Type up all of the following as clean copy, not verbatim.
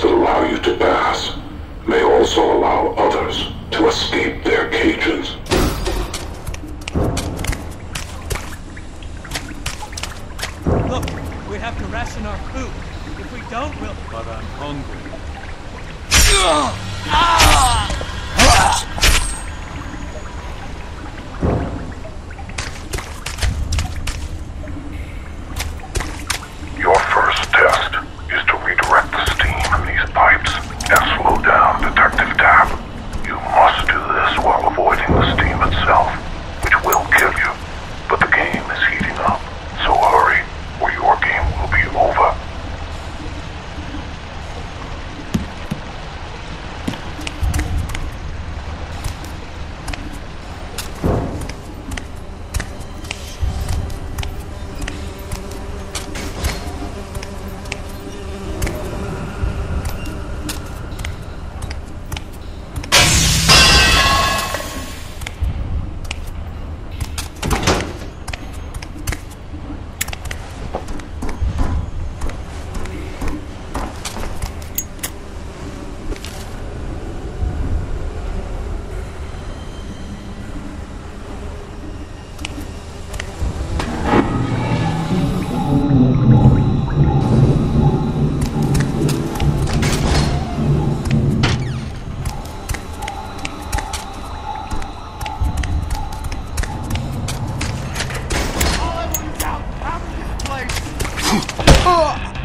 doors that allow you to pass may also allow others to escape their cages. Look, we have to ration our food. If we don't, we'll... But I'm hungry. Your first test is to redirect the steam in these pipes and slow down Detective Tapp. You must do this while avoiding the steam itself, which will kill you. But the game is heating up, so hurry, or your game will be over.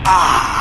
Ah!